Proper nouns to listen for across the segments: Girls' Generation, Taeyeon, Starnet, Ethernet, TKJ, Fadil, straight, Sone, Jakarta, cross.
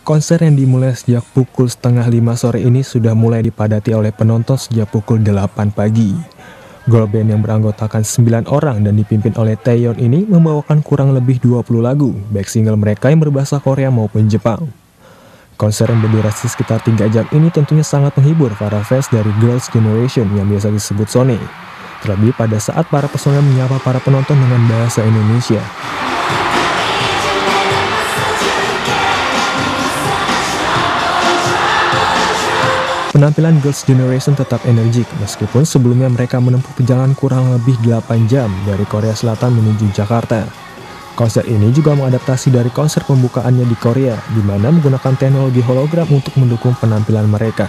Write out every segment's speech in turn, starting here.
Konser yang dimulai sejak pukul 4:30 sore ini sudah mulai dipadati oleh penonton sejak pukul 8 pagi. Girl band yang beranggotakan 9 orang dan dipimpin oleh Taeyeon ini membawakan kurang lebih 20 lagu, baik single mereka yang berbahasa Korea maupun Jepang. Konser yang berdurasi sekitar 3 jam ini tentunya sangat menghibur para fans dari Girls' Generation yang biasa disebut Sone. Terlebih pada saat para personel menyapa para penonton dengan bahasa Indonesia. Penampilan Girls' Generation tetap energik, meskipun sebelumnya mereka menempuh perjalanan kurang lebih 8 jam dari Korea Selatan menuju Jakarta. Konser ini juga mengadaptasi dari konser pembukaannya di Korea, di mana menggunakan teknologi hologram untuk mendukung penampilan mereka.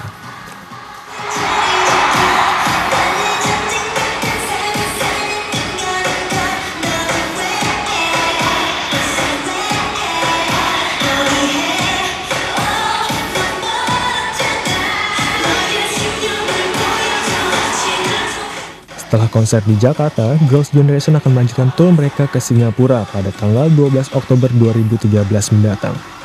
Setelah konser di Jakarta, Girls' Generation akan melanjutkan tur mereka ke Singapura pada tanggal 12 Oktober 2013 mendatang.